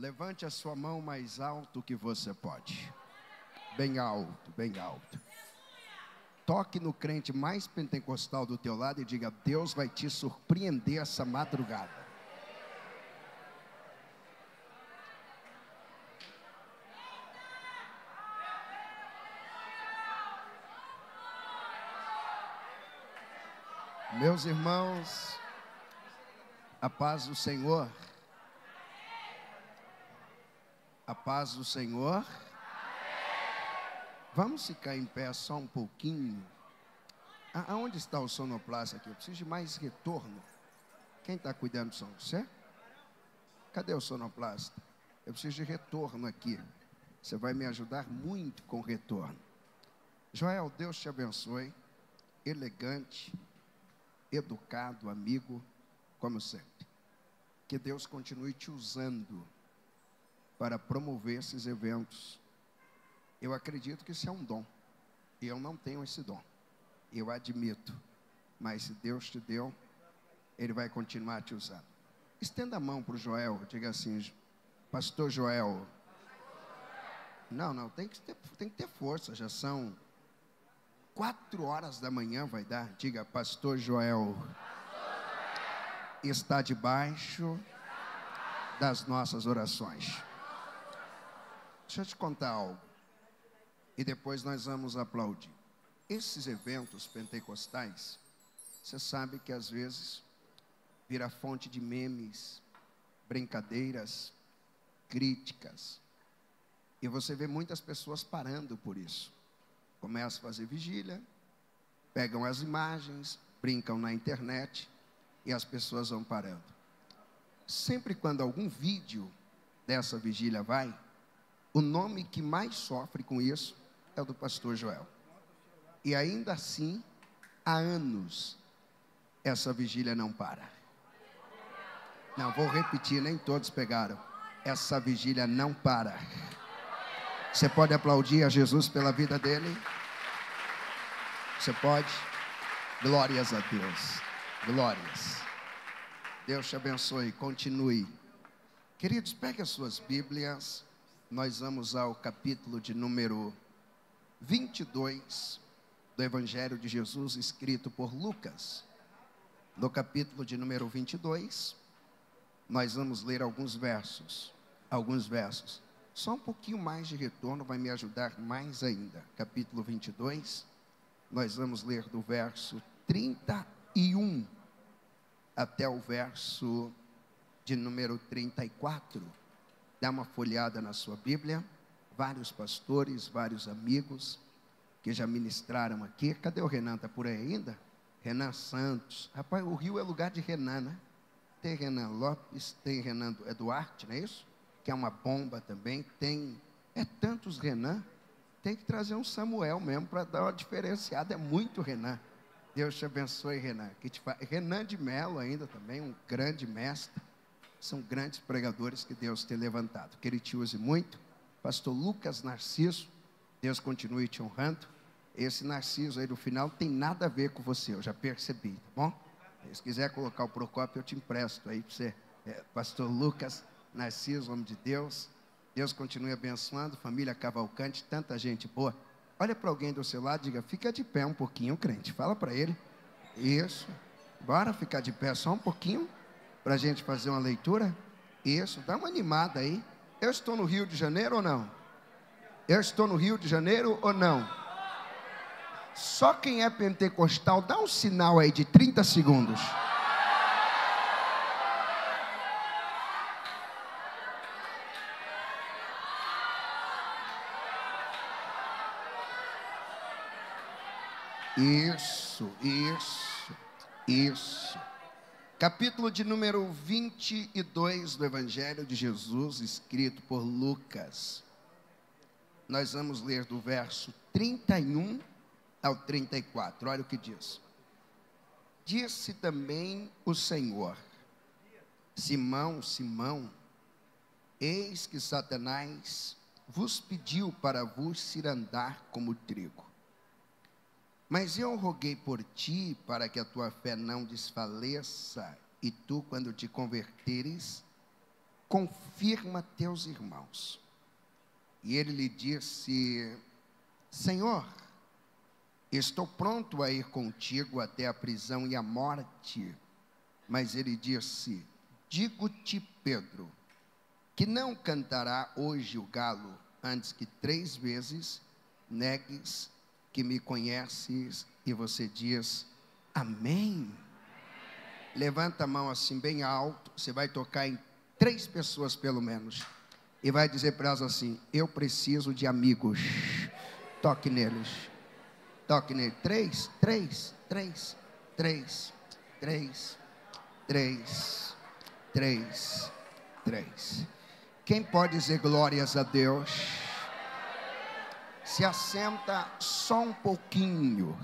Levante a sua mão mais alto que você pode. Bem alto, bem alto. Toque no crente mais pentecostal do teu lado e diga: Deus vai te surpreender essa madrugada. Meus irmãos, a paz do Senhor. A paz do Senhor. Vamos ficar em pé só um pouquinho. Aonde está o sonoplasta aqui? Eu preciso de mais retorno. Quem está cuidando do som? Você? Cadê o sonoplasta? Eu preciso de retorno aqui. Você vai me ajudar muito com o retorno. Joel, Deus te abençoe. Elegante, educado, amigo, como sempre. Que Deus continue te usando para promover esses eventos. Eu acredito que isso é um dom. Eu não tenho esse dom. Eu admito. Mas se Deus te deu, Ele vai continuar te usando. Estenda a mão para o Joel. Diga assim: Pastor Joel. Não, tem que ter força. Já são 4 horas da manhã, vai dar. Diga: Pastor Joel está debaixo das nossas orações. Deixa eu te contar algo. E depois nós vamos aplaudir. Esses eventos pentecostais, você sabe que às vezes vira fonte de memes, brincadeiras, críticas. E você vê muitas pessoas parando por isso. Começam a fazer vigília, pegam as imagens, brincam na internet e as pessoas vão parando. Sempre quando algum vídeo dessa vigília vai, o nome que mais sofre com isso é o do pastor Joel. E ainda assim, há anos, essa vigília não para. Não, vou repetir, nem todos pegaram. Essa vigília não para. Você pode aplaudir a Jesus pela vida dele? Você pode? Glórias a Deus. Glórias. Deus te abençoe, continue. Queridos, pegue as suas Bíblias. Nós vamos ao capítulo de número 22 do Evangelho de Jesus, escrito por Lucas. No capítulo de número 22, nós vamos ler alguns versos. Só um pouquinho mais de retorno vai me ajudar mais ainda. Capítulo 22, nós vamos ler do verso 31 até o verso de número 34. Dá uma folhada na sua Bíblia. Vários pastores, vários amigos que já ministraram aqui. Cadê o Renan? Está por aí ainda? Renan Santos. Rapaz, o Rio é lugar de Renan, né? Tem Renan Lopes, tem Renan Eduarte, não é isso? Que é uma bomba também. Tem, é tantos Renan. Tem que trazer um Samuel mesmo para dar uma diferenciada. É muito Renan. Deus te abençoe, Renan. Renan de Melo ainda também, um grande mestre. São grandes pregadores que Deus tem levantado. Que Ele te use muito. Pastor Lucas Narciso, Deus continue te honrando. Esse Narciso aí do final tem nada a ver com você, eu já percebi, tá bom? Se quiser colocar o Procópio, eu te empresto aí para você. Pastor Lucas Narciso, homem de Deus. Deus continue abençoando, família Cavalcante, tanta gente boa. Olha para alguém do seu lado e diga: fica de pé um pouquinho, crente. Fala para ele. Isso. Bora ficar de pé só um pouquinho. Para a gente fazer uma leitura. Isso, dá uma animada aí. Eu estou no Rio de Janeiro ou não? Eu estou no Rio de Janeiro ou não? Só quem é pentecostal, dá um sinal aí de 30 segundos. Isso. Capítulo de número 22 do Evangelho de Jesus, escrito por Lucas. Nós vamos ler do verso 31 ao 34. Olha o que diz. Disse também o Senhor: Simão, Simão, eis que Satanás vos pediu para vos cirandar como trigo. Mas eu roguei por ti, para que a tua fé não desfaleça, e tu, quando te converteres, confirma teus irmãos. E ele lhe disse: Senhor, estou pronto a ir contigo até a prisão e a morte. Mas ele disse: digo-te, Pedro, que não cantará hoje o galo, antes que 3 vezes negues que me conheces. E você diz: amém. Levanta a mão assim bem alto, você vai tocar em 3 pessoas pelo menos, e vai dizer para elas assim: eu preciso de amigos. Toque neles, toque neles. 3. Quem pode dizer glórias a Deus? Se assenta só um pouquinho.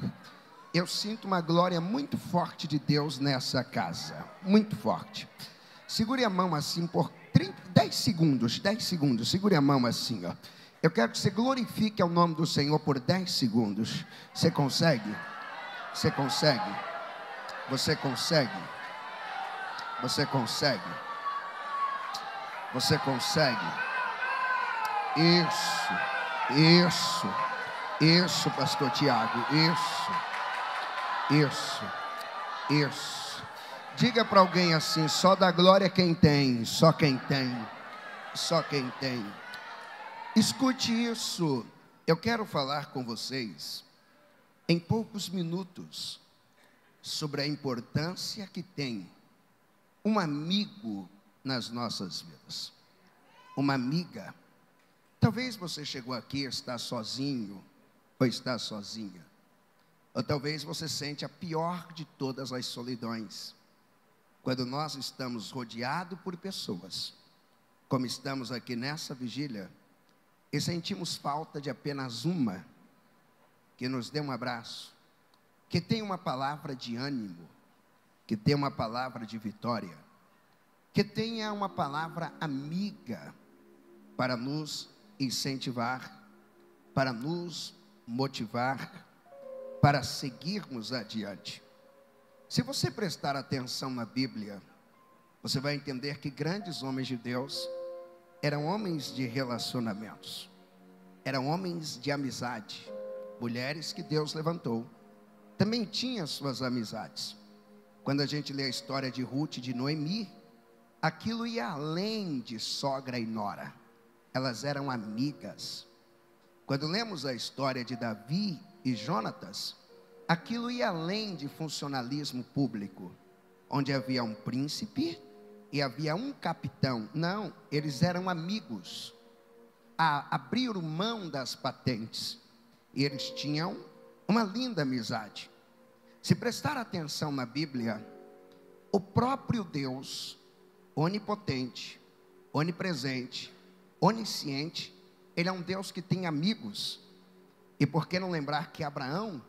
Eu sinto uma glória muito forte de Deus nessa casa, muito forte. Segure a mão assim por 10 segundos, segure a mão assim, ó. Eu quero que você glorifique o nome do Senhor por 10 segundos. Você consegue? Você consegue? Você consegue? Você consegue? Você consegue? Isso, pastor Tiago, isso. Diga para alguém assim: só dá glória quem tem, só quem tem. Escute isso, eu quero falar com vocês em poucos minutos sobre a importância que tem um amigo nas nossas vidas, uma amiga. Talvez você chegou aqui e está sozinho, ou está sozinha. Ou talvez você sente a pior de todas as solidões, quando nós estamos rodeados por pessoas, como estamos aqui nessa vigília, e sentimos falta de apenas uma, que nos dê um abraço, que tenha uma palavra de ânimo, que tenha uma palavra de vitória, que tenha uma palavra amiga, para nos incentivar, para nos motivar, para seguirmos adiante. Se você prestar atenção na Bíblia, você vai entender que grandes homens de Deus eram homens de relacionamentos, eram homens de amizade. Mulheres que Deus levantou também tinham suas amizades. Quando a gente lê a história de Ruth e de Noemi, aquilo ia além de sogra e nora, elas eram amigas. Quando lemos a história de Davi e Jônatas, aquilo ia além de funcionalismo público, onde havia um príncipe e havia um capitão. Não, eles eram amigos, abriram mão das patentes, e eles tinham uma linda amizade. Se prestar atenção na Bíblia, o próprio Deus, onipotente, onipresente, onisciente, Ele é um Deus que tem amigos. E por que não lembrar que Abraão,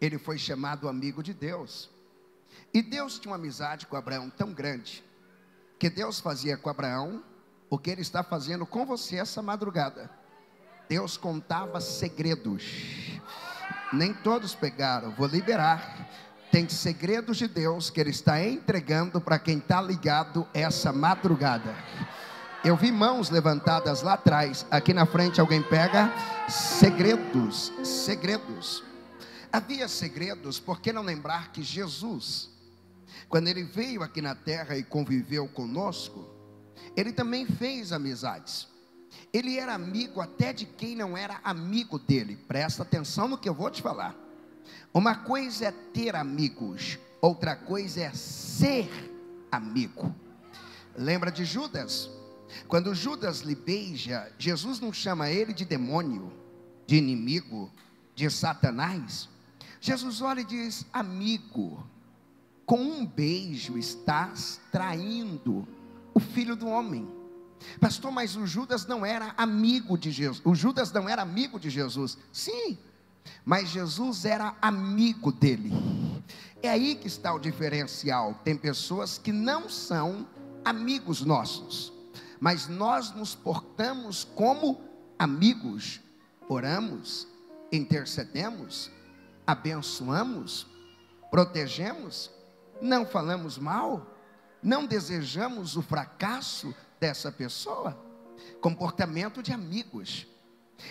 ele foi chamado amigo de Deus. E Deus tinha uma amizade com Abraão tão grande, que Deus fazia com Abraão o que Ele está fazendo com você essa madrugada. Deus contava segredos. Nem todos pegaram, vou liberar. Tem segredos de Deus que Ele está entregando para quem está ligado essa madrugada. Eu vi mãos levantadas lá atrás, aqui na frente alguém pega. Segredos. Havia segredos. Por que não lembrar que Jesus, quando Ele veio aqui na terra e conviveu conosco, Ele também fez amizades. Ele era amigo até de quem não era amigo dele. Presta atenção no que eu vou te falar. Uma coisa é ter amigos, outra coisa é ser amigo. Lembra de Judas? Quando Judas lhe beija, Jesus não chama ele de demônio, de inimigo, de Satanás. Jesus olha e diz: amigo, com um beijo estás traindo o Filho do Homem. Pastor, mas o Judas não era amigo de Jesus. O Judas não era amigo de Jesus. Sim, mas Jesus era amigo dele. É aí que está o diferencial. Tem pessoas que não são amigos nossos, mas nós nos portamos como amigos, oramos, intercedemos, abençoamos, protegemos, não falamos mal, não desejamos o fracasso, dessa pessoa? Comportamento de amigos.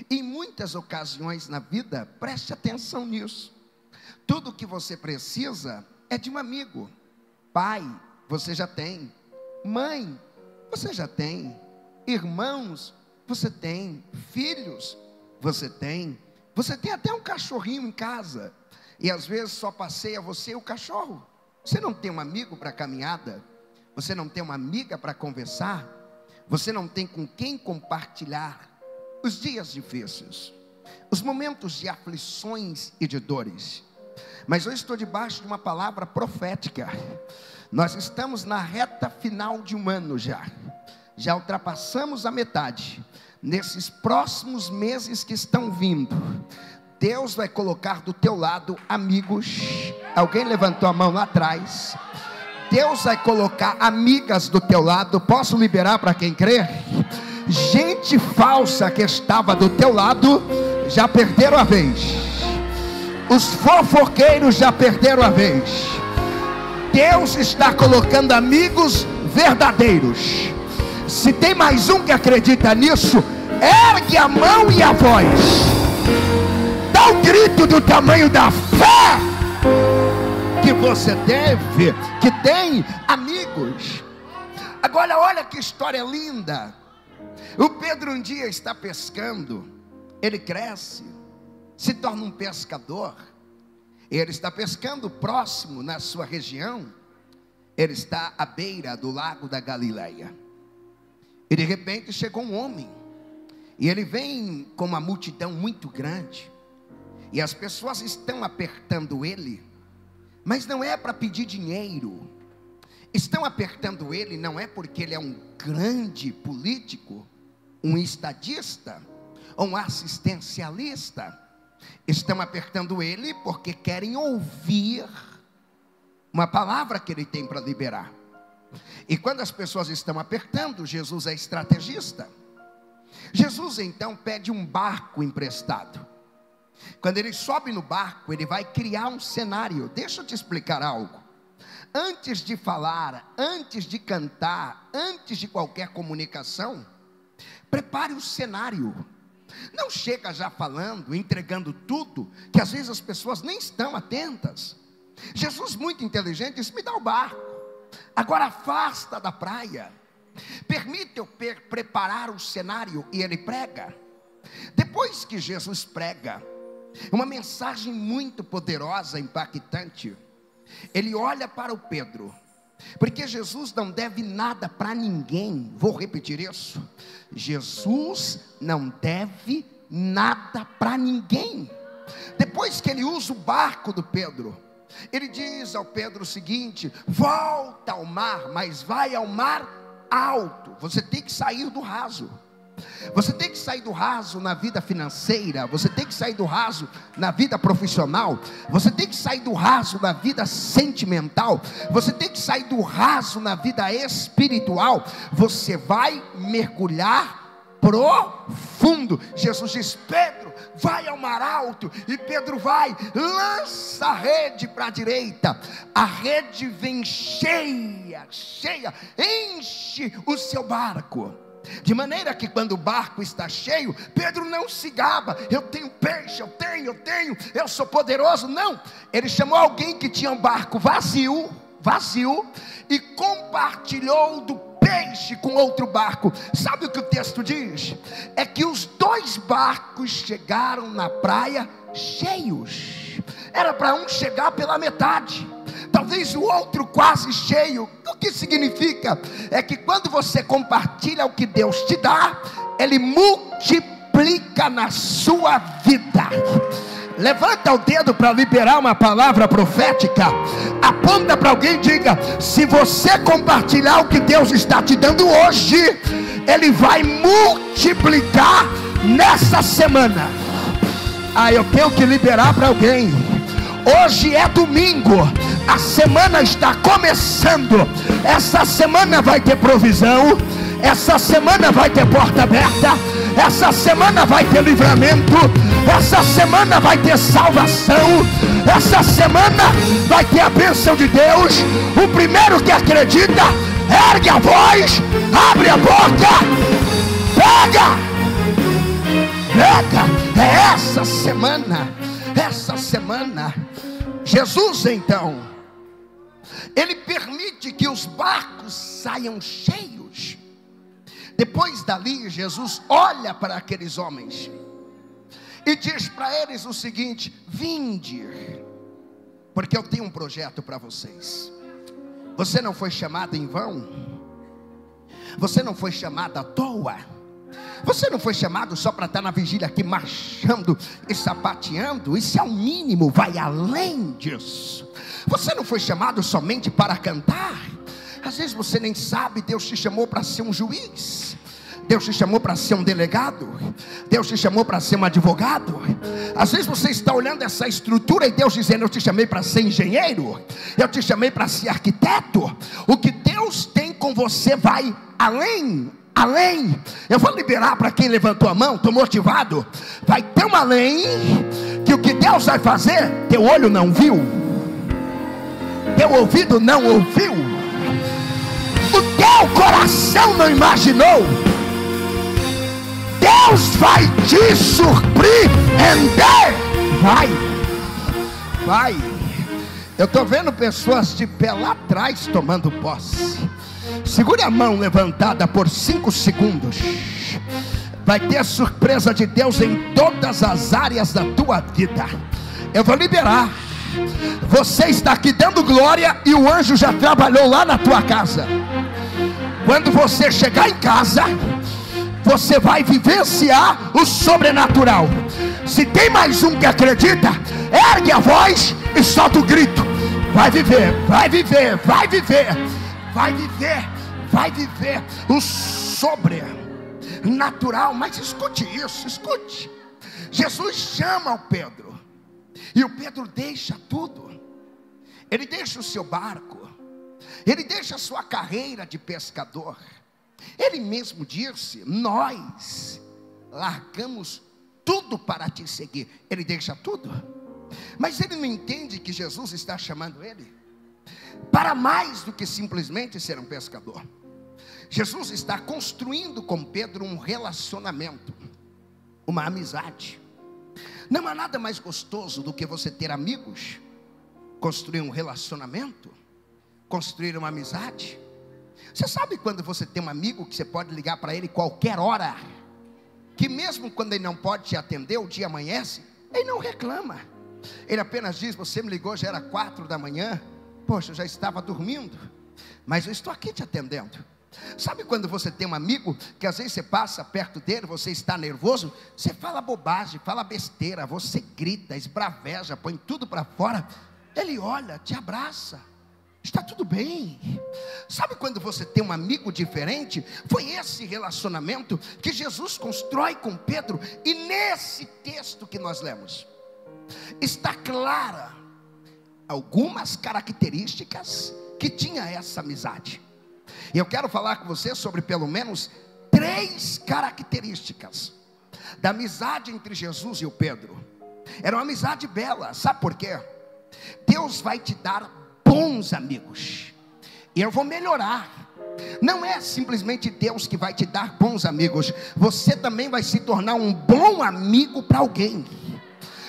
Em muitas ocasiões na vida, preste atenção nisso. Tudo que você precisa é de um amigo. Pai, você já tem. Mãe, você já tem. Irmãos, você tem. Filhos, você tem. Você tem até um cachorrinho em casa. E às vezes só passeia você e o cachorro. Você não tem um amigo para caminhada. Você não tem uma amiga para conversar. Você não tem com quem compartilhar os dias difíceis, os momentos de aflições e de dores. Mas eu estou debaixo de uma palavra profética. Nós estamos na reta final de um ano já. Já ultrapassamos a metade. Nesses próximos meses que estão vindo, Deus vai colocar do teu lado amigos. Alguém levantou a mão lá atrás. Deus vai colocar amigas do teu lado. Posso liberar para quem crê? Gente falsa que estava do teu lado, já perderam a vez. Os fofoqueiros já perderam a vez. Deus está colocando amigos verdadeiros. Se tem mais um que acredita nisso, ergue a mão e a voz. Dá um grito do tamanho da fé que você teve, que tem amigos. Agora olha que história linda. O Pedro um dia está pescando. Ele cresce, se torna um pescador. Ele está pescando próximo na sua região. Ele está à beira do lago da Galileia. E de repente chegou um homem. E ele vem com uma multidão muito grande. E as pessoas estão apertando ele. Mas não é para pedir dinheiro. Estão apertando ele, não é porque ele é um grande político, um estadista, ou um assistencialista. Estão apertando ele porque querem ouvir uma palavra que ele tem para liberar. E quando as pessoas estão apertando, Jesus é estrategista. Jesus então pede um barco emprestado. Quando ele sobe no barco, ele vai criar um cenário. Deixa eu te explicar algo. Antes de falar, antes de cantar, antes de qualquer comunicação, prepare o cenário. Não chega já falando, entregando tudo, que às vezes as pessoas nem estão atentas. Jesus, muito inteligente, disse: me dá o barco. Agora afasta da praia. Permite eu preparar o cenário. E ele prega. Depois que Jesus prega uma mensagem muito poderosa, impactante, ele olha para o Pedro, porque Jesus não deve nada para ninguém. Vou repetir isso: Jesus não deve nada para ninguém. Depois que ele usa o barco do Pedro, ele diz ao Pedro o seguinte: volta ao mar, mas vai ao mar alto. Você tem que sair do raso. Você tem que sair do raso na vida financeira. Você tem que sair do raso na vida profissional. Você tem que sair do raso na vida sentimental. Você tem que sair do raso na vida espiritual. Você vai mergulhar profundo. Jesus diz: Pedro, vai ao mar alto. E Pedro vai, lança a rede para a direita. A rede vem cheia, cheia, enche o seu barco. De maneira que quando o barco está cheio, Pedro não se gaba: eu tenho peixe, eu tenho, eu sou poderoso. Não, ele chamou alguém que tinha um barco vazio, e compartilhou do peixe com outro barco. Sabe o que o texto diz? É que os dois barcos chegaram na praia cheios. Era para um chegar pela metade, talvez o outro quase cheio. O que significa? É que quando você compartilha o que Deus te dá, Ele multiplica na sua vida. Levanta o dedo para liberar uma palavra profética. Aponta para alguém e diga: se você compartilhar o que Deus está te dando hoje, Ele vai multiplicar nessa semana. Ah, eu tenho que liberar para alguém. Hoje é domingo, a semana está começando. Essa semana vai ter provisão, essa semana vai ter porta aberta, essa semana vai ter livramento, essa semana vai ter salvação, essa semana vai ter a bênção de Deus. O primeiro que acredita ergue a voz, abre a boca, pega. É essa semana, Jesus então, ele permite que os barcos saiam cheios. Depois dali, Jesus olha para aqueles homens e diz para eles o seguinte: vinde, porque eu tenho um projeto para vocês. Você não foi chamado em vão, você não foi chamado à toa, você não foi chamado só para estar na vigília aqui marchando e sapateando. Isso é o mínimo, vai além disso. Você não foi chamado somente para cantar. Às vezes você nem sabe, Deus te chamou para ser um juiz, Deus te chamou para ser um delegado, Deus te chamou para ser um advogado. Às vezes você está olhando essa estrutura e Deus dizendo: eu te chamei para ser engenheiro, eu te chamei para ser arquiteto. O que Deus tem com você vai além. Eu vou liberar para quem levantou a mão, estou motivado. Vai tão além que o que Deus vai fazer, teu olho não viu, teu ouvido não ouviu, o teu coração não imaginou. Deus vai te surpreender. Vai. Eu estou vendo pessoas de pé lá atrás tomando posse. Segure a mão levantada por 5 segundos. Vai ter surpresa de Deus em todas as áreas da tua vida. Eu vou liberar. Você está aqui dando glória e o anjo já trabalhou lá na tua casa. Quando você chegar em casa, você vai vivenciar o sobrenatural. Se tem mais um que acredita, ergue a voz e solta o grito. Vai viver o sobrenatural. Mas escute isso. Jesus chama o Pedro, e o Pedro deixa tudo. Ele deixa o seu barco, ele deixa a sua carreira de pescador. Ele mesmo disse: nós largamos tudo para te seguir. Ele deixa tudo. Mas ele não entende que Jesus está chamando ele para mais do que simplesmente ser um pescador. Jesus está construindo com Pedro um relacionamento, uma amizade. Não há nada mais gostoso do que você ter amigos, construir um relacionamento, construir uma amizade. Você sabe quando você tem um amigo que você pode ligar para ele qualquer hora, que mesmo quando ele não pode te atender, o dia amanhece, ele não reclama. Ele apenas diz: você me ligou, já era 4 da manhã, poxa, eu já estava dormindo, mas eu estou aqui te atendendo. Sabe quando você tem um amigo que às vezes você passa perto dele, você está nervoso, você fala bobagem, fala besteira, você grita, esbraveja, põe tudo para fora, ele olha, te abraça: está tudo bem. Sabe quando você tem um amigo diferente? Foi esse relacionamento que Jesus constrói com Pedro. E nesse texto que nós lemos, está clara algumas características que tinha essa amizade. E eu quero falar com você sobre pelo menos 3 características da amizade entre Jesus e o Pedro. Era uma amizade bela. Sabe por quê? Deus vai te dar bons amigos, e eu vou melhorar. Não é simplesmente Deus que vai te dar bons amigos, você também vai se tornar um bom amigo para alguém.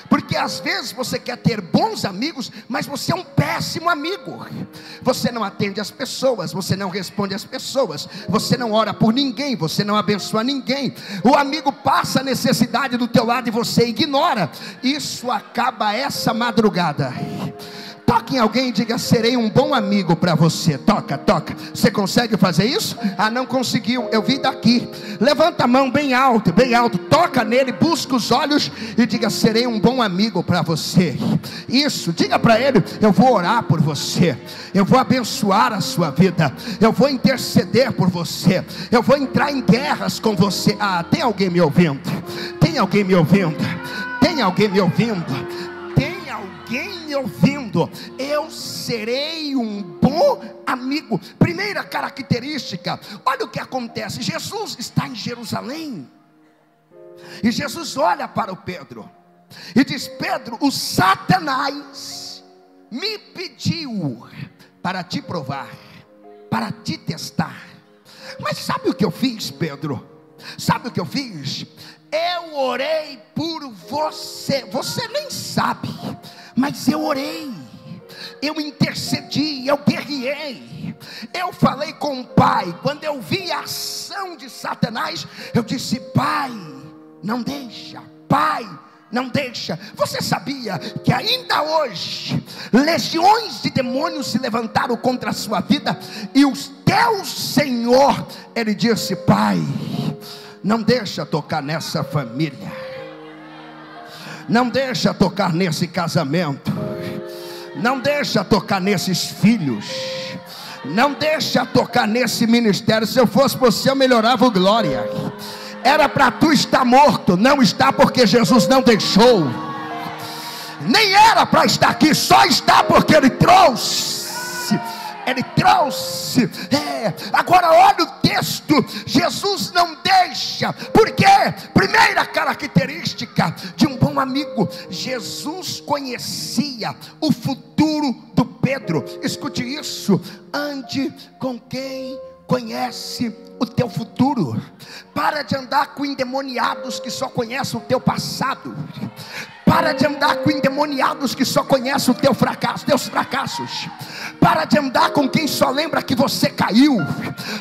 Porque às vezes você quer ter bons amigos, mas você é um péssimo amigo. Você não atende as pessoas, você não responde as pessoas, você não ora por ninguém, você não abençoa ninguém. O amigo passa a necessidade do teu lado e você ignora. Isso acaba essa madrugada. Toque em alguém e diga: serei um bom amigo para você. Toca, você consegue fazer isso? Ah, não conseguiu, eu vi daqui. Levanta a mão bem alto, toca nele, busca os olhos e diga: serei um bom amigo para você. Isso, diga para ele: eu vou orar por você, eu vou abençoar a sua vida, eu vou interceder por você, eu vou entrar em guerras com você. Ah, tem alguém me ouvindo, eu serei um bom amigo. Primeira característica, olha o que acontece. Jesus está em Jerusalém, e Jesus olha para o Pedro e diz: Pedro, o Satanás me pediu para te provar para te testar. Mas sabe o que eu fiz, Pedro? Sabe o que eu fiz? Eu orei por você. Você nem sabe, mas eu orei, eu intercedi, eu guerreei, eu falei com o Pai. Quando eu vi a ação de Satanás, eu disse: Pai, não deixa, Pai, não deixa. Você sabia que ainda hoje legiões de demônios se levantaram contra a sua vida, e o teu Senhor, ele disse: Pai, não deixa tocar nessa família, não deixa tocar nesse casamento, não deixa tocar nesses filhos, não deixa tocar nesse ministério. Se eu fosse você, eu melhorava o glória. Era para tu estar morto, não está, porque Jesus não deixou. Nem era para estar aqui, só está porque Ele trouxe. Ele trouxe. Agora olha o texto. Jesus não deixa. Por quê? Primeira característica de um bom amigo: Jesus conhecia o futuro do Pedro. Escute isso: ande com quem conhece o teu futuro. Para de andar com endemoniados que só conhecem o teu passado. Para de andar com endemoniados que só conhecem o teu fracasso, teus fracassos. Para de andar com quem só lembra que você caiu.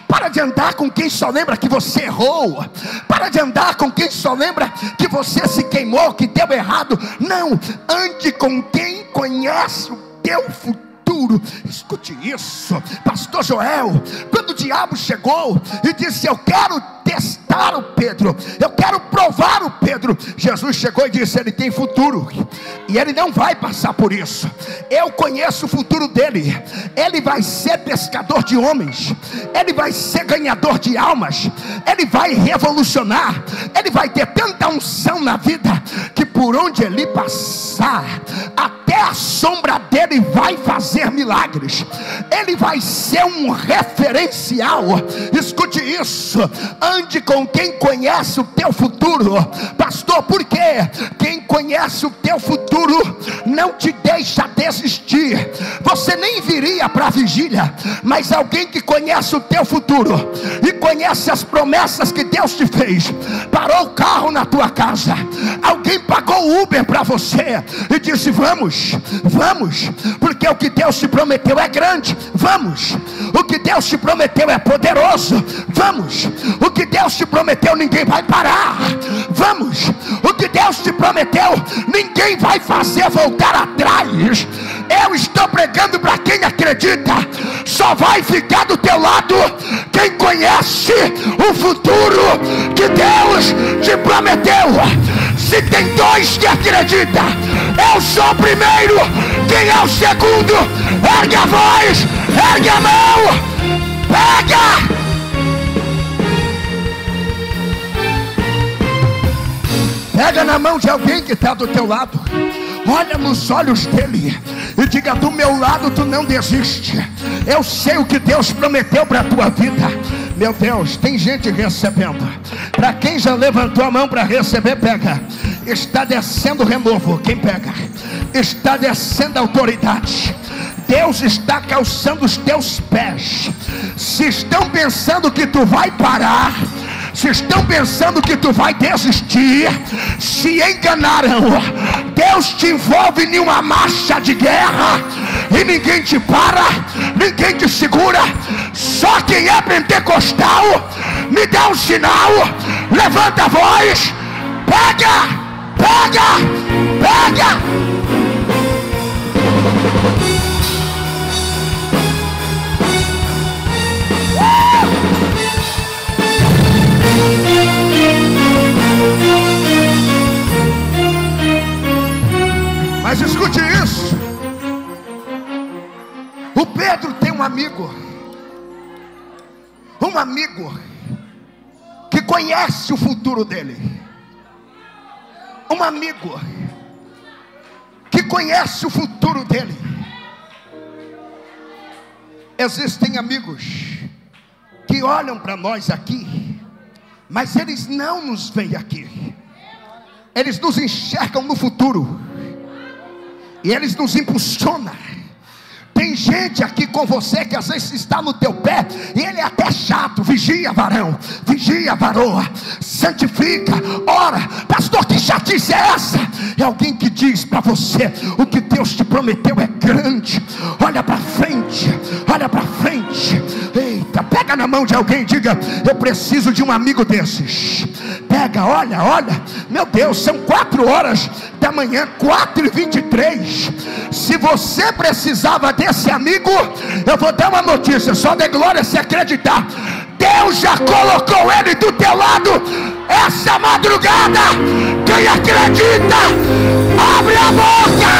Para de andar com quem só lembra que você errou. Para de andar com quem só lembra que você se queimou, que deu errado. Não, ande com quem conhece o teu futuro. Escute isso, pastor Joel. Quando o diabo chegou e disse: eu quero testar o Pedro, eu quero provar o Pedro, Jesus chegou e disse: ele tem futuro, e ele não vai passar por isso. Eu conheço o futuro dele. Ele vai ser pescador de homens, ele vai ser ganhador de almas, ele vai revolucionar, ele vai ter tanta unção na vida que por onde ele passar, até a sombra dele vai fazer milagres. Ele vai ser um referencial. Escute isso, ande com quem conhece o teu futuro, pastor. Por quê? Quem conhece o teu futuro não te deixa desistir. Você nem viria para a vigília, mas alguém que conhece o teu futuro e conhece as promessas que Deus te fez, parou o carro na tua casa, alguém pagou o Uber para você e disse: vamos, vamos, porque o que Deus te prometeu é grande. Vamos, o que Deus te prometeu é poderoso. Vamos, o que Deus te prometeu ninguém vai parar. Vamos, o que Deus te prometeu ninguém vai fazer voltar atrás. Eu estou pregando para quem acredita. Só vai ficar do teu lado quem conhece o futuro que Deus te prometeu. Se tem dois que acreditam, eu sou o primeiro. Quem é o segundo? Ergue a voz, ergue a mão, pega! Pega na mão de alguém que está do teu lado, olha nos olhos dele e diga: do meu lado tu não desiste, eu sei o que Deus prometeu para a tua vida. Meu Deus, tem gente recebendo. Para quem já levantou a mão para receber, pega. Está descendo o renovo, quem pega? Está descendo a autoridade. Deus está calçando os teus pés. Se estão pensando que tu vai parar, se estão pensando que tu vai desistir, se enganaram. Deus te envolve em uma marcha de guerra, e ninguém te para, ninguém te segura. Só quem é pentecostal me dá um sinal, levanta a voz, pega, pega, pega. Mas escute isso, o Pedro tem um amigo que conhece o futuro dele, um amigo que conhece o futuro dele. Existem amigos que olham para nós aqui, mas eles não nos veem aqui, eles nos enxergam no futuro. E eles nos impulsionam. Tem Tem gente aqui com você que às vezes está no teu pé e ele é até chato. Vigia, varão, vigia, varoa, santifica, ora. Pastor, que chatice é essa? É alguém que diz para você: o que Deus te prometeu é grande. Olha para frente, olha para frente. Eita, pega na mão de alguém e diga: eu preciso de um amigo desses. Pega, olha, olha, meu Deus, são 4h da manhã, 4h23, se você precisava desse amigo, eu vou dar uma notícia, só dê glória se acreditar, Deus já colocou ele do teu lado, essa madrugada, quem acredita, abre a boca!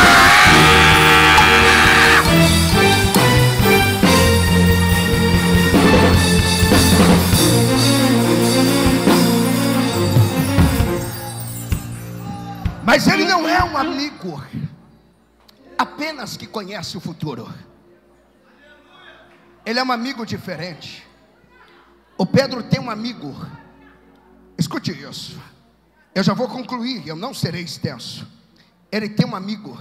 Mas ele não é um amigo apenas que conhece o futuro. Ele é um amigo diferente. O Pedro tem um amigo. Escute isso. Eu já vou concluir, eu não serei extenso. Ele tem um amigo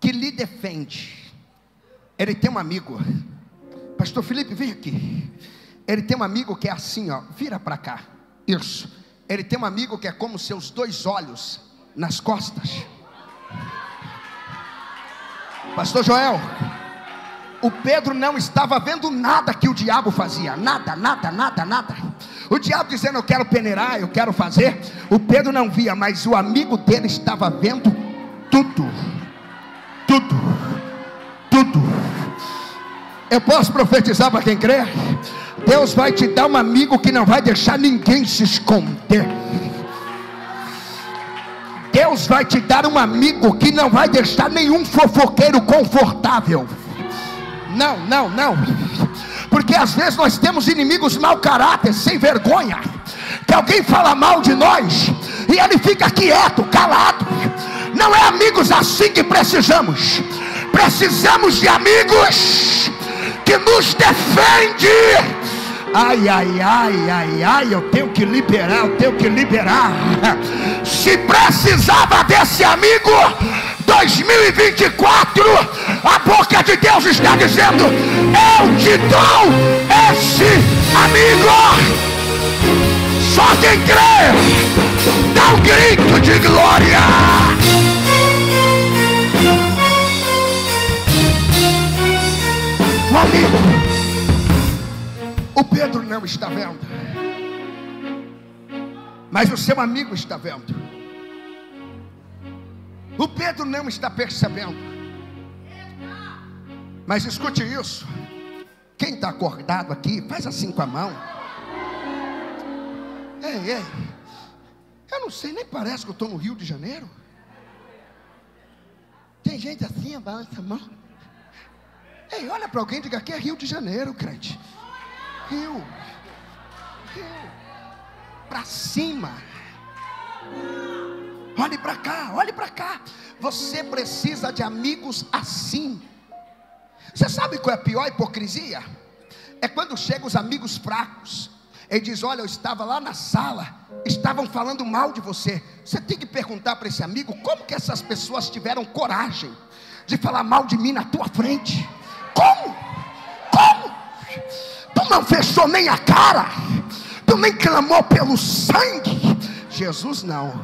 que lhe defende. Ele tem um amigo. Pastor Felipe, vem aqui. Ele tem um amigo que é assim, ó, vira para cá. Isso. Ele tem um amigo que é como seus 2 olhos nas costas. Pastor Joel, o Pedro não estava vendo nada que o diabo fazia, nada, nada, nada, nada. O diabo dizendo: eu quero peneirar, eu quero fazer. O Pedro não via, mas o amigo dele estava vendo tudo, tudo, tudo. Eu posso profetizar para quem crê? Deus vai te dar um amigo que não vai deixar ninguém se esconder. Deus vai te dar um amigo que não vai deixar nenhum fofoqueiro confortável. Não, não, não. Porque às vezes nós temos inimigos mau caráter, sem vergonha. Que alguém fala mal de nós e ele fica quieto, calado. Não é amigos assim que precisamos. Precisamos de amigos que nos defende. Ai, ai, ai, ai, ai, eu tenho que liberar, eu tenho que liberar. Se precisava desse amigo, 2024, a boca de Deus está dizendo: eu te dou esse amigo. Só quem crê, dá um grito de glória. O amigo. O Pedro não está vendo, mas o seu amigo está vendo. O Pedro não está percebendo, mas escute isso. Quem está acordado aqui, faz assim com a mão. Ei, ei, eu não sei, nem parece que eu estou no Rio de Janeiro. Tem gente assim, balança a mão. Ei, olha para alguém e diga: aqui é Rio de Janeiro, crente. Rio, Rio, para cima, olhe para cá, olhe para cá. Você precisa de amigos assim. Você sabe qual é a pior hipocrisia? É quando chegam os amigos fracos e diz: olha, eu estava lá na sala, estavam falando mal de você. Você tem que perguntar para esse amigo: como que essas pessoas tiveram coragem de falar mal de mim na tua frente? Como? Como? Tu não fechou nem a cara, tu nem clamou pelo sangue. Jesus não.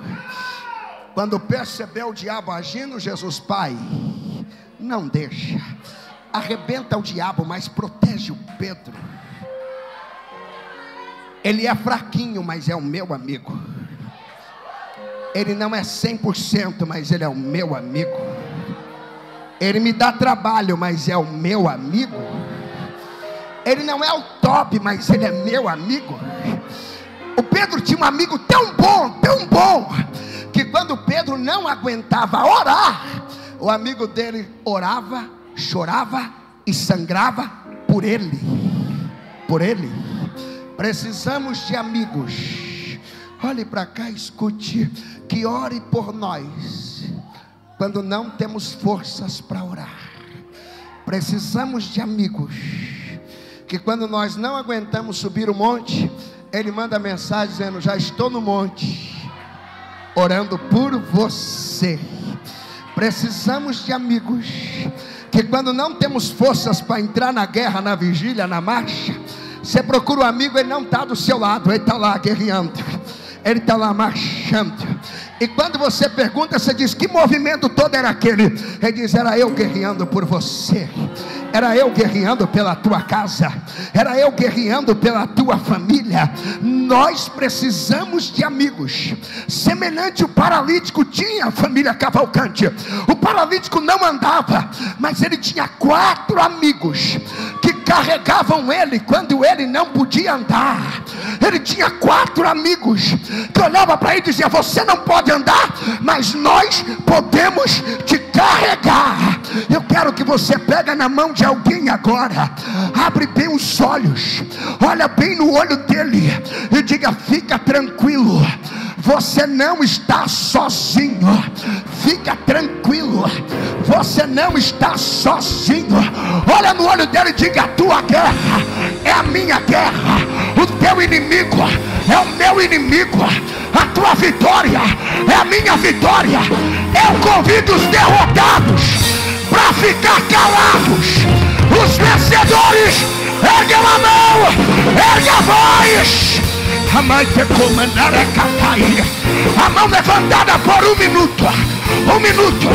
Quando percebeu o diabo agindo, Jesus: Pai, não deixa, arrebenta o diabo, mas protege o Pedro. Ele é fraquinho, mas é o meu amigo. Ele não é 100%, mas ele é o meu amigo. Ele me dá trabalho, mas é o meu amigo. Ele não é o top, mas ele é meu amigo. O Pedro tinha um amigo tão bom, que quando Pedro não aguentava orar, o amigo dele orava, chorava e sangrava por ele. Por ele. Precisamos de amigos. Olhe para cá, escute, que ore por nós quando não temos forças para orar. Precisamos de amigos que quando nós não aguentamos subir o monte, ele manda mensagem dizendo: já estou no monte, orando por você. Precisamos de amigos que quando não temos forças para entrar na guerra, na vigília, na marcha, você procura um amigo, ele não está do seu lado, ele está lá guerreando, ele está lá marchando. E quando você pergunta, você diz: que movimento todo era aquele? Ele diz: era eu guerreando por você, era eu guerreando pela tua casa, era eu guerreando pela tua família. Nós precisamos de amigos. Semelhante o paralítico tinha a família Cavalcante. O paralítico não andava, mas ele tinha 4 amigos que carregavam ele quando ele não podia andar. Ele tinha 4 amigos que olhavam para ele e diziam: você não pode andar, mas nós podemos te carregar. Eu quero que você pegue na mão de alguém agora, abre bem os olhos, olha bem no olho dele e diga: fica tranquilo, você não está sozinho. Fica tranquilo, você não está sozinho. Olha no olho dele e diga: a tua guerra é a minha guerra, o teu inimigo é o meu inimigo, a tua vitória é a minha vitória. Eu convido os derrotados para ficar calados, os vencedores erguem a mão, erguem a voz. A mãe te comandar é capaia. A mão levantada por 1 minuto, 1 minuto,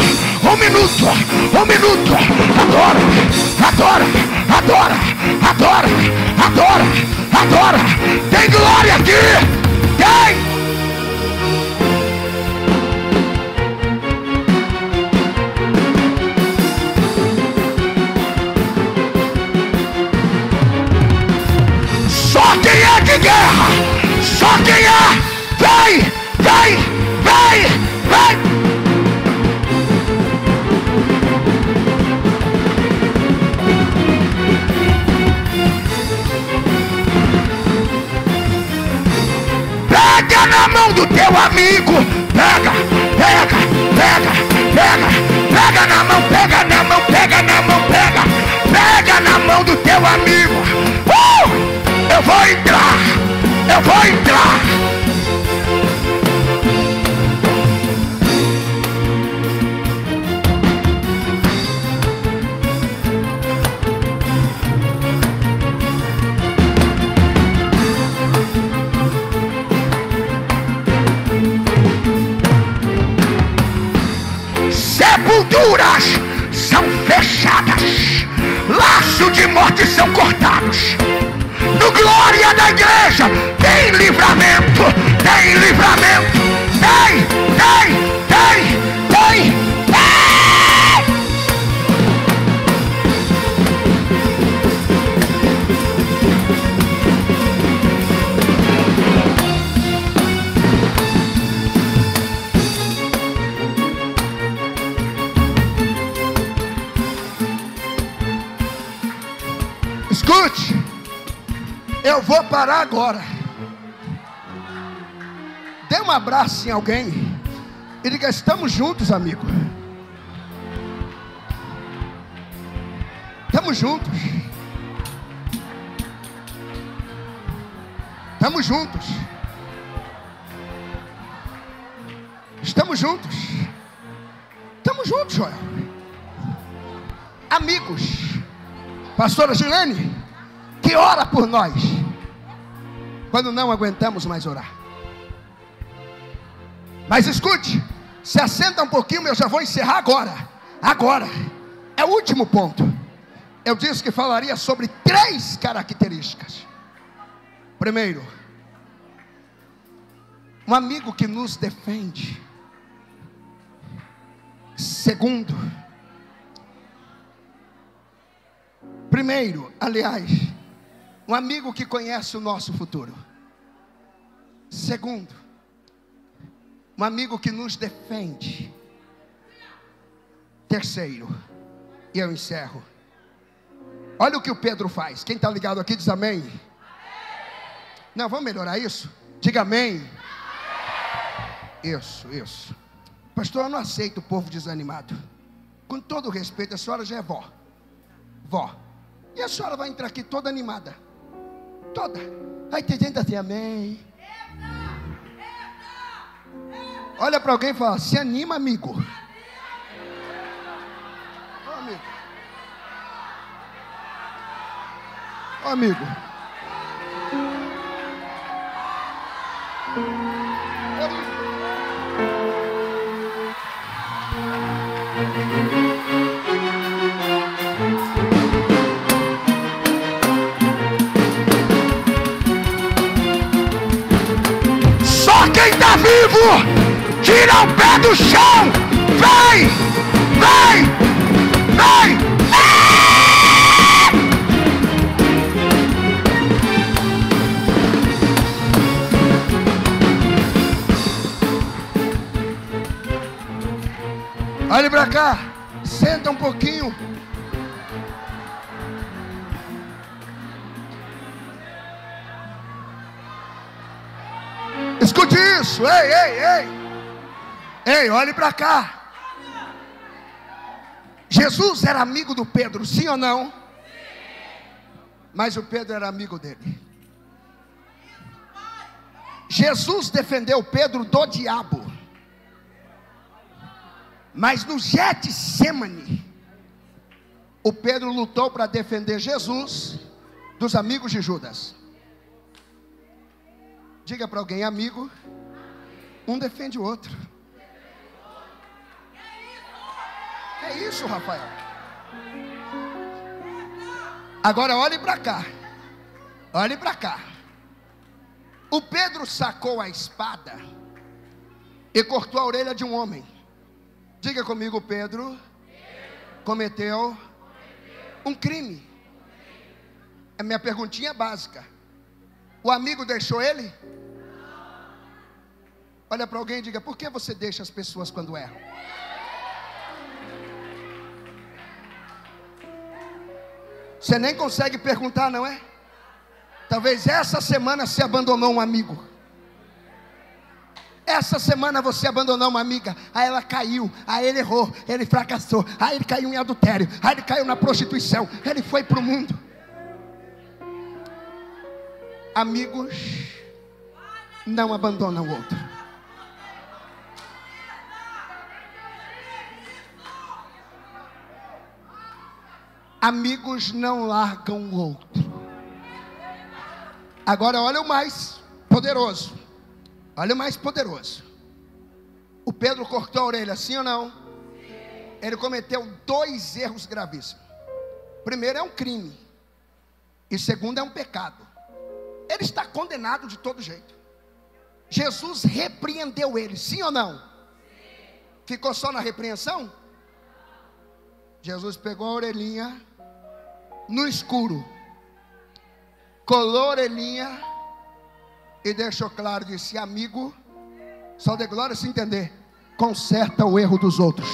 1 minuto, 1 minuto. Adora, adora, adora, adora, adora, adora. Tem glória aqui, tem. Guerra, só quem é, vem, vem, vem, vem. Pega na mão do teu amigo, pega, pega, pega, pega, pega na mão, pega na mão, pega na mão, pega, pega na mão do teu amigo. Eu vou entrar, eu vou entrar. Sepulturas são fechadas, laços de morte são cortados. No glória da igreja tem livramento, tem livramento, tem, tem, tem, tem, tem. Escute. Eu vou parar agora. Dê um abraço em alguém e diga: estamos juntos, amigo. Estamos juntos. Estamos juntos. Estamos juntos. Estamos juntos, Joel. Amigos. Pastora Gilene, que ora por nós quando não aguentamos mais orar. Mas escute, se assenta um pouquinho, eu já vou encerrar agora. Agora é o último ponto. Eu disse que falaria sobre 3 características. Primeiro, um amigo que nos defende. Segundo, primeiro, aliás, um amigo que conhece o nosso futuro. Segundo, um amigo que nos defende. Terceiro, e eu encerro. Olha o que o Pedro faz. Quem está ligado aqui diz amém. Amém. Não, vamos melhorar isso? Diga amém. Amém. Isso, isso. Pastor, eu não aceito o povo desanimado. Com todo respeito, a senhora já é vó. Vó. E a senhora vai entrar aqui toda animada. Toda. Aí tem gente assim, amém. Olha para alguém e fala: se anima, amigo. Ô, amigo. amigo. Só quem está vivo tira o pé do chão. Vem, vem, vem. Olha pra cá, senta um pouquinho. Escute isso, ei, ei, ei. Ei, olhe pra cá. Jesus era amigo do Pedro, sim ou não? Mas o Pedro era amigo dele. Jesus defendeu Pedro do diabo. Mas no Getsêmani, o Pedro lutou para defender Jesus dos amigos de Judas. Diga para alguém, amigo, um defende o outro. É isso, Rafael. Agora olhe para cá. Olhe para cá. O Pedro sacou a espada e cortou a orelha de um homem. Diga comigo, Pedro cometeu um crime. A minha perguntinha é básica. O amigo deixou ele? Olha para alguém e diga, por que você deixa as pessoas quando erram? Você nem consegue perguntar, não é? Talvez essa semana você abandonou um amigo. Essa semana você abandonou uma amiga, aí ela caiu, aí ele errou, ele fracassou, aí ele caiu em adultério, aí ele caiu na prostituição, ele foi para o mundo. Amigos não abandonam o outro. Amigos não largam o outro. Agora olha o mais poderoso. Olha o mais poderoso. O Pedro cortou a orelha, sim ou não? Ele cometeu 2 erros gravíssimos. Primeiro é um crime. E segundo é um pecado. Ele está condenado de todo jeito. Jesus repreendeu ele, sim ou não? Ficou só na repreensão? Jesus pegou a orelhinha no escuro. Colou a orelhinha. E deixou claro, disse, amigo, só de glória se entender, conserta o erro dos outros.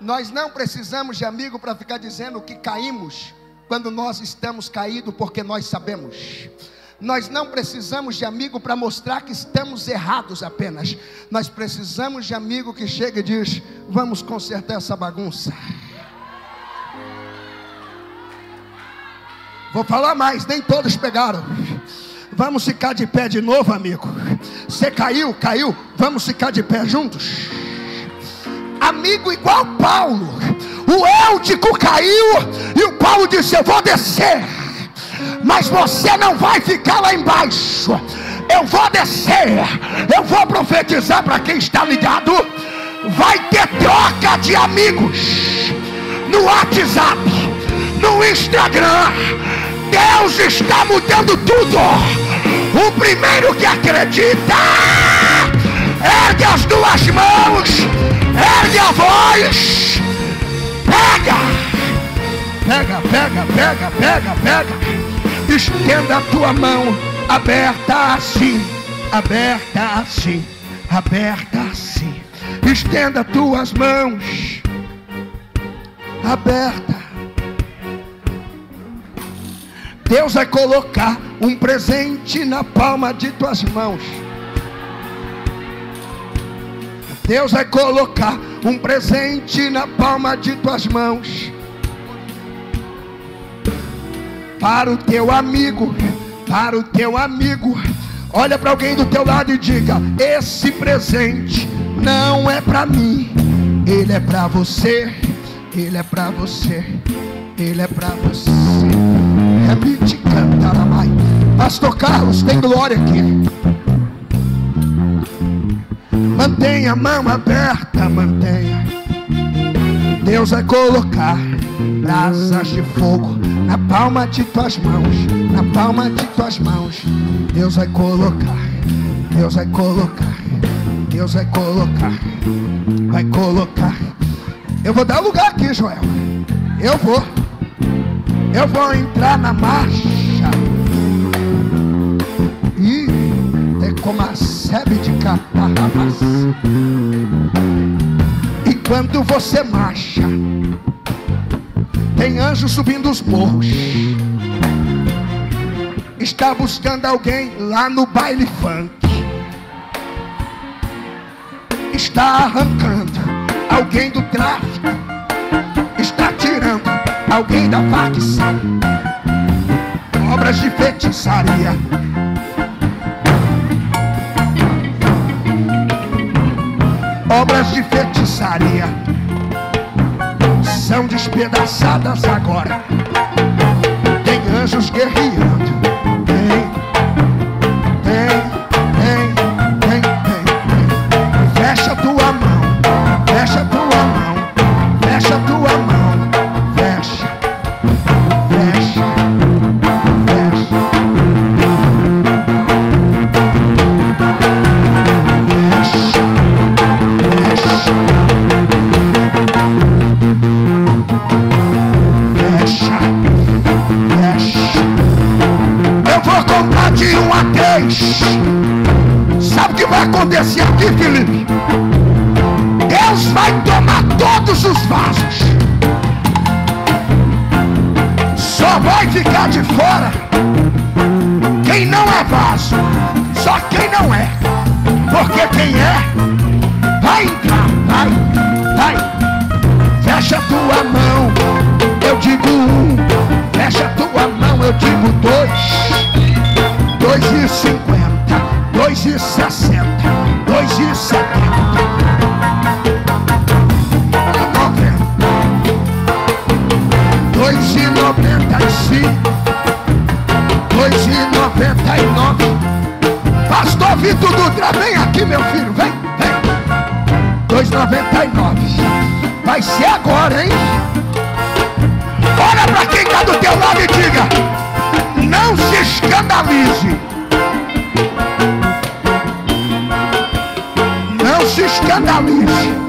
Nós não precisamos de amigo para ficar dizendo que caímos, quando nós estamos caídos, porque nós sabemos. Nós não precisamos de amigo para mostrar que estamos errados apenas. Nós precisamos de amigo que chega e diz, vamos consertar essa bagunça. Vou falar mais, nem todos pegaram. Vamos ficar de pé de novo, amigo. Você caiu, caiu. Vamos ficar de pé juntos. Amigo igual Paulo. O Êutico caiu e o Paulo disse, eu vou descer. Mas você não vai ficar lá embaixo. Eu vou descer. Eu vou profetizar para quem está ligado. Vai ter troca de amigos. No WhatsApp. No Instagram, Deus está mudando tudo. O primeiro que acredita, ergue as 2 mãos, ergue a voz, pega, pega, pega, pega, pega, pega, estenda a tua mão, aberta assim, aberta assim, aberta assim, estenda tuas mãos, aberta. Deus vai colocar um presente na palma de tuas mãos. Deus vai colocar um presente na palma de tuas mãos. Para o teu amigo, para o teu amigo. Olha para alguém do teu lado e diga, esse presente não é para mim, ele é para você. Ele é pra você, Ele é pra você. Repite, cantar a mãe. Pastor Carlos, tem glória aqui. Mantenha a mão aberta, mantenha. Deus vai colocar brasas de fogo na palma de tuas mãos, na palma de tuas mãos. Deus vai colocar, Deus vai colocar, Deus vai colocar, vai colocar. Eu vou dar lugar aqui, Joel. Eu vou entrar na marcha. E tem como a sebe de catarras. E quando você marcha, tem anjos subindo os morros. Está buscando alguém lá no baile funk. Está arrancando alguém do tráfico. Está tirando alguém da facção. Obras de feitiçaria. Obras de feitiçaria são despedaçadas agora. Tem anjos guerreando. Não se escandalize.